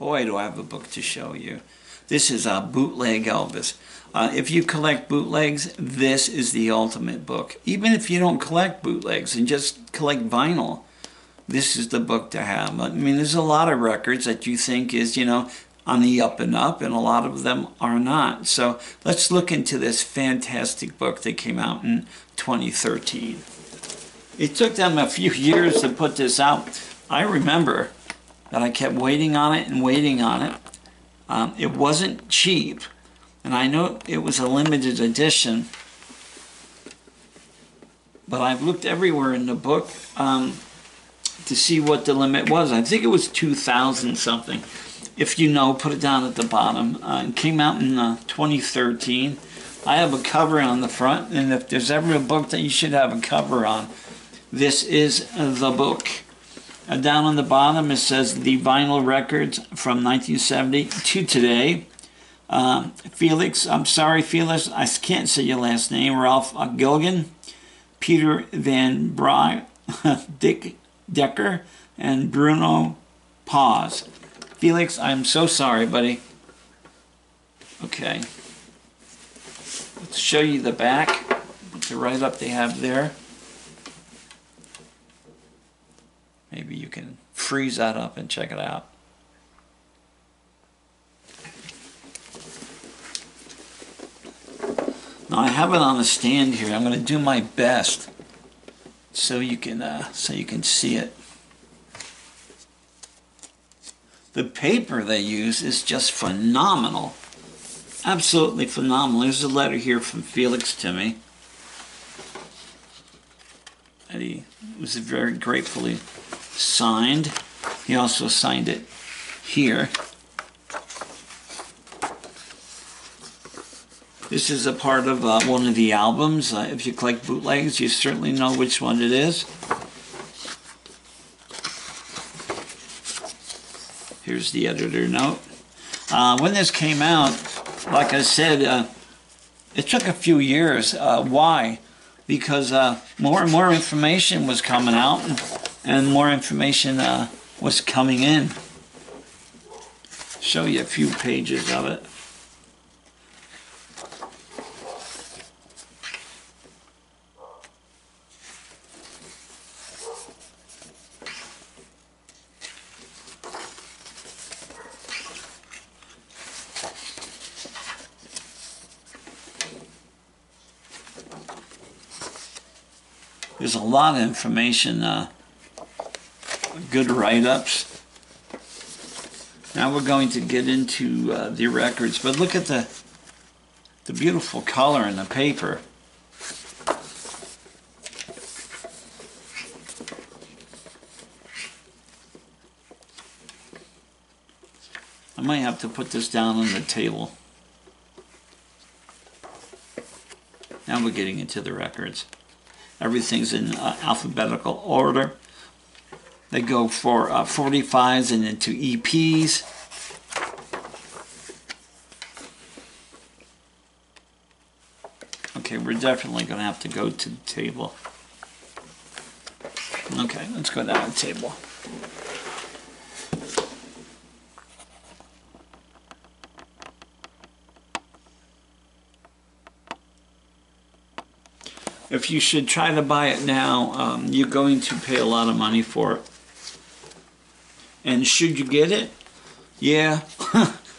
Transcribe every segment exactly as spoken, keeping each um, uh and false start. Boy, do I have a book to show you. This is a bootleg Elvis. Uh, if you collect bootlegs, this is the ultimate book. Even if you don't collect bootlegs and just collect vinyl, this is the book to have. I mean, there's a lot of records that you think is, you know, on the up and up, and a lot of them are not. So let's look into this fantastic book that came out in twenty thirteen. It took them a few years to put this out. I remember that I kept waiting on it and waiting on it. Um, it wasn't cheap, and I know it was a limited edition, but I've looked everywhere in the book um, to see what the limit was. I think it was two thousand something. If you know, put it down at the bottom. Uh, it came out in uh, twenty thirteen. I have a cover on the front, and if there's ever a book that you should have a cover on, this is the book. Uh, down on the bottom it says the vinyl records from nineteen seventy to today. Uh, Felix, I'm sorry Felix, I can't say your last name, Ralph Gilgan, Peter Van Bry, Dick Decker, and Bruno Paz. Felix, I'm so sorry, buddy. Okay. Let's show you the back. It's a write-up they have there. Maybe you can freeze that up and check it out. Now, I have it on a stand here. I'm going to do my best so you can, uh, so you can see it. The paper they use is just phenomenal. Absolutely phenomenal. There's a letter here from Felix to me. And he was very gratefully signed. He also signed it here. This is a part of uh, one of the albums. Uh, if you collect bootlegs, you certainly know which one it is. Here's the editor note. Uh, when this came out, like I said, uh, it took a few years. Uh, why? Because uh, more and more information was coming out, and more information uh, was coming in. Show you a few pages of it. There's a lot of information, uh, good write-ups. Now we're going to get into uh, the records, but look at the, the beautiful color in the paper. I might have to put this down on the table. Now we're getting into the records. Everything's in uh, alphabetical order. They go for uh, forty-fives and into E Ps. Okay, we're definitely going to have to go to the table. Okay, let's go down to the table. If you should try to buy it now, um, you're going to pay a lot of money for it. And should you get it? Yeah,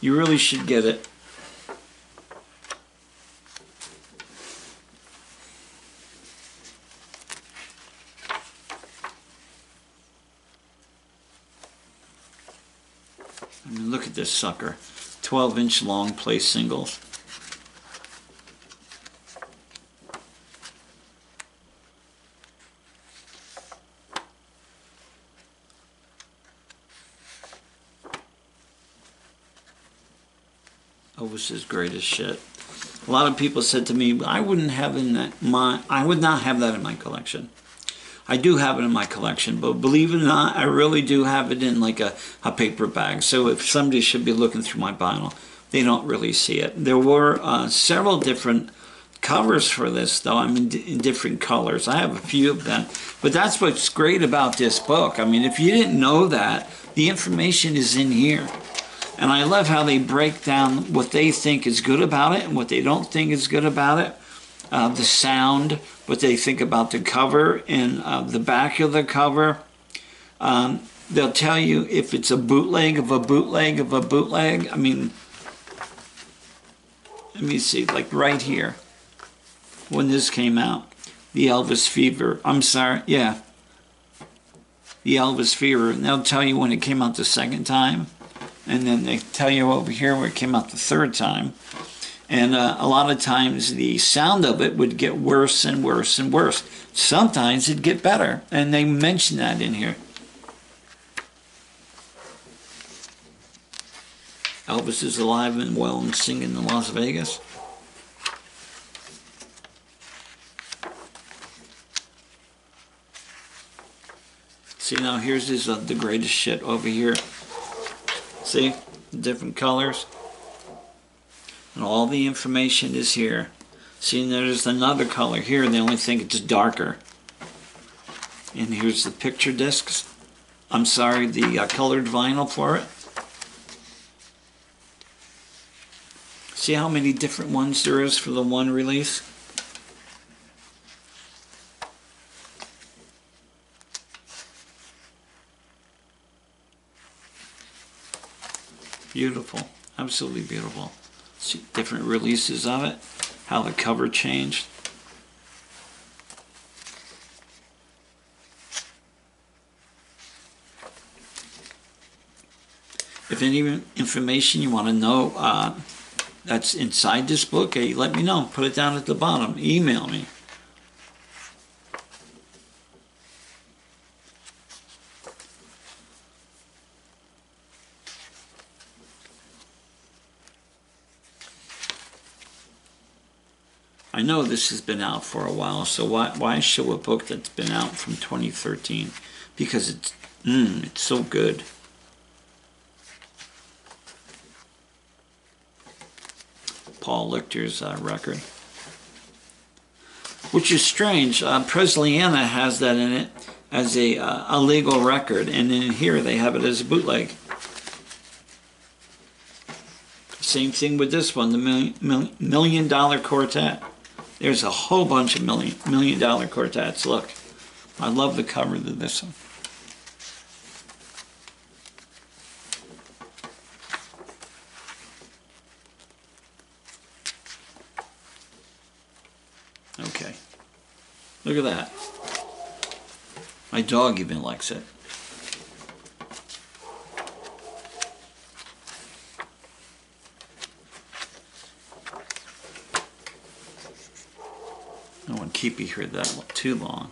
you really should get it. I mean, look at this sucker. twelve inch long play singles. Elvis is great as shit. A lot of people said to me, I wouldn't have in that my I would not have that in my collection. I do have it in my collection, but believe it or not, I really do have it in like a, a paper bag. So if somebody should be looking through my vinyl, they don't really see it. There were uh, several different covers for this, though. I mean, in different colors. I have a few of them. But that's what's great about this book. I mean, if you didn't know that, the information is in here. And I love how they break down what they think is good about it and what they don't think is good about it. Uh, the sound, what they think about the cover and uh, the back of the cover. Um, they'll tell you if it's a bootleg of a bootleg of a bootleg. I mean, let me see, like right here, when this came out, the Elvis Fever. I'm sorry, yeah. The Elvis Fever. And they'll tell you when it came out the second time. And then they tell you over here where it came out the third time. And uh, a lot of times the sound of it would get worse and worse and worse. Sometimes it'd get better. And they mention that in here. Elvis is alive and well and singing in Las Vegas. See, now here's his, uh, the greatest shit over here. See, different colors, and all the information is here. See, and there's another color here, they only think it's darker. And here's the picture discs, I'm sorry, the uh, colored vinyl for it. See how many different ones there is for the one release? Beautiful, absolutely beautiful. See different releases of it, how the cover changed. If any information you want to know uh, that's inside this book, hey, let me know. Put it down at the bottom. Email me. I know this has been out for a while, so why, why show a book that's been out from twenty thirteen? Because it's, mm, it's so good. Paul Luchter's uh, record. Which is strange, uh, Presley Anna has that in it as a uh, illegal record, and in here they have it as a bootleg. Same thing with this one, the Million, million, million Dollar Quartet. There's a whole bunch of million, million dollar quartets. Look, I love the cover of this one. Okay, look at that. My dog even likes it. Keep you here that too long.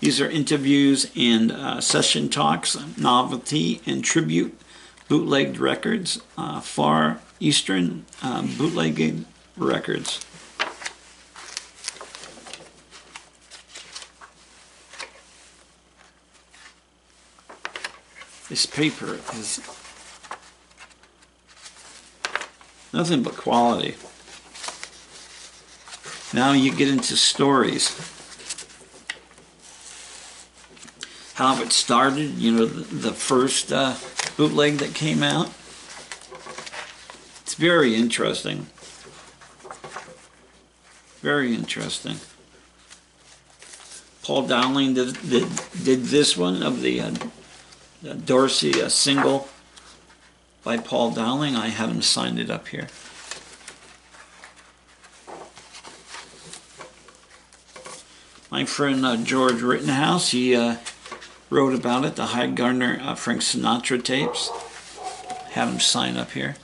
These are interviews and uh, session talks, novelty and tribute, bootlegged records, uh, Far Eastern uh, bootlegging records. This paper is nothing but quality. Now you get into stories. How it started, you know, the, the first uh, bootleg that came out. It's very interesting. Very interesting. Paul Dowling did, did, did this one of the, uh, the Dorsey uh, single by Paul Dowling. I have him signed it up here. My friend uh, George Rittenhouse, he uh, wrote about it, the Hyde Gardner uh, Frank Sinatra tapes. Have him sign up here.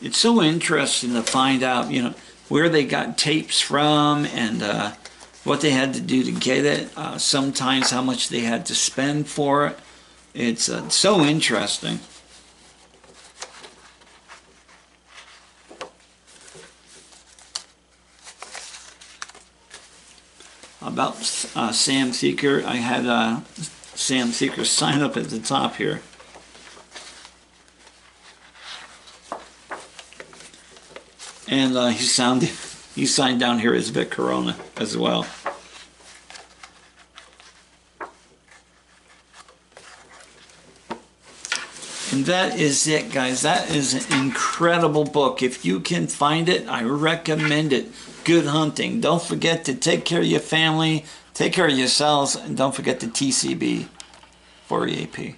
It's so interesting to find out, you know, where they got tapes from and uh, what they had to do to get it. Uh, sometimes how much they had to spend for it. It's uh, so interesting. About uh, Sam Theaker, I had uh, Sam Theaker sign up at the top here. And uh, he, sounded, he signed down here as Vic Colonna as well. And that is it, guys. That is an incredible book. If you can find it, I recommend it. Good hunting. Don't forget to take care of your family, take care of yourselves, and don't forget the T C B for E A P.